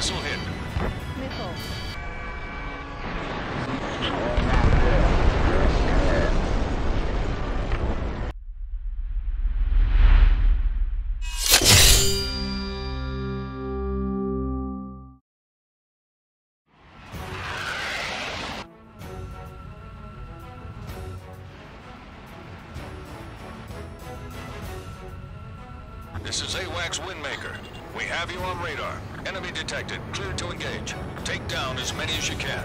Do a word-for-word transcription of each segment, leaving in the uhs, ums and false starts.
This'll hit. Missile. This is AWACS Windmaker. We have you on radar. Enemy detected. Cleared to engage. Take down as many as you can.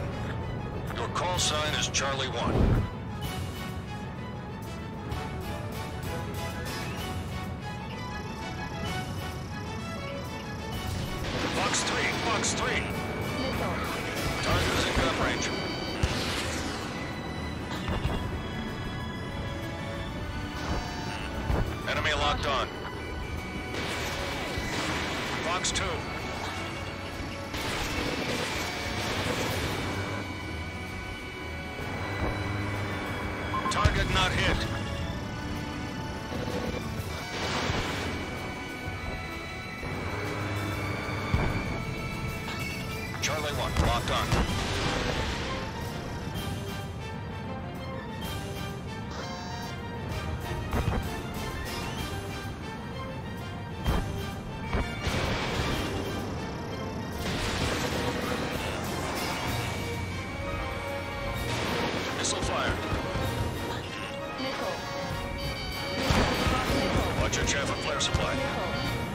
Your call sign is Charlie one. Box three! Box three! Target is in gun range. Enemy locked on. Box two. Target not hit. Charlie one, locked on. Missile fired. Missile. Watch your chaff and flare supply.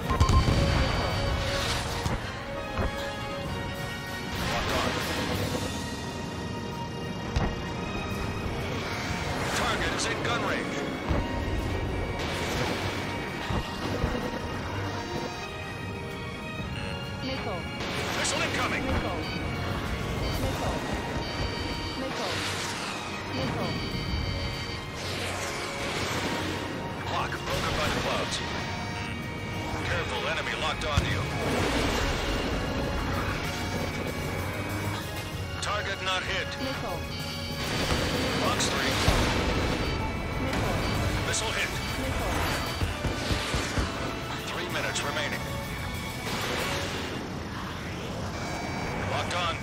Missile. Locked on. Target is in gun range. Missile. Missile incoming. Missile. Missile. Missile. Missile. Lock broken by the clouds. Careful, enemy locked on you. Target not hit. Missile. Box three. Missile. Missile hit. Missile. Three minutes remaining. Locked on.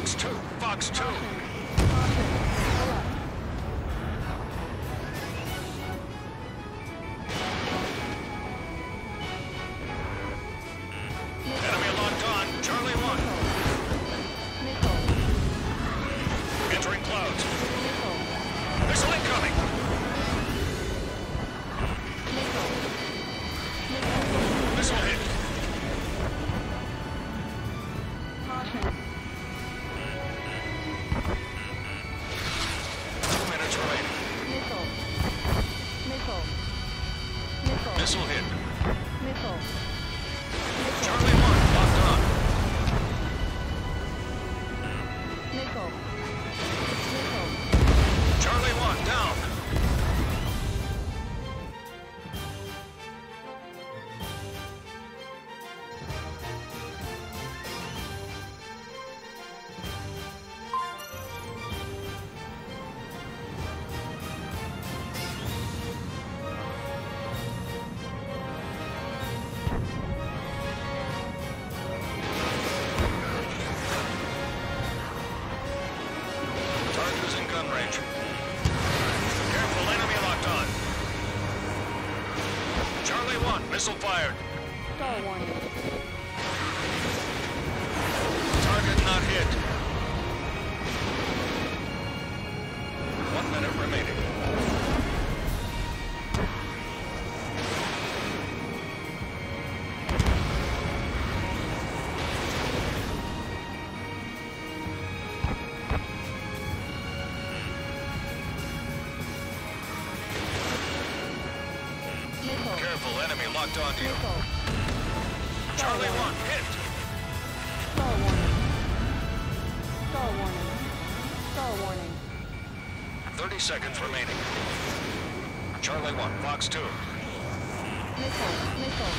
Box two, Box two. Enemy locked on, Charlie one. Missile. Entering clouds. Missile incoming. Missile. Missile hit. Caution. Missile hit. Missile. Missile. Charlie one, locked on. Missile. Missile. Charlie one, down. Missile fired. Star one. Target not hit. One minute remaining. Careful, enemy locked on to you. Charlie one, hit! Star warning. Star warning. Star warning. thirty seconds remaining. Charlie one, Fox two. Missile, missile,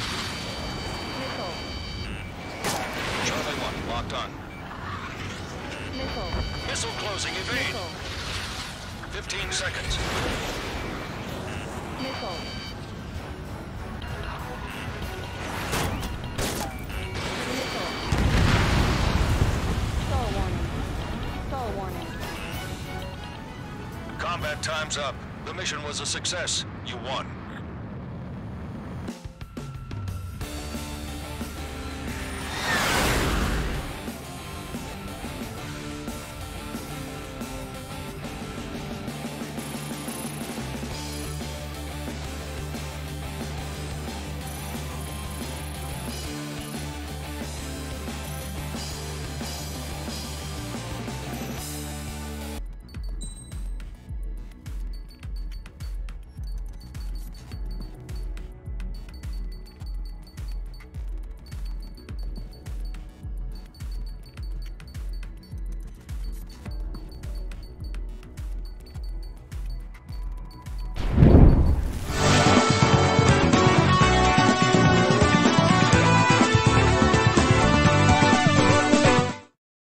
missile. Charlie one, locked on. Missile. Missile closing, evade. Missile. Fifteen seconds. Missile. Missile. Stall warning. Stall warning. Combat time's up. The mission was a success. You won.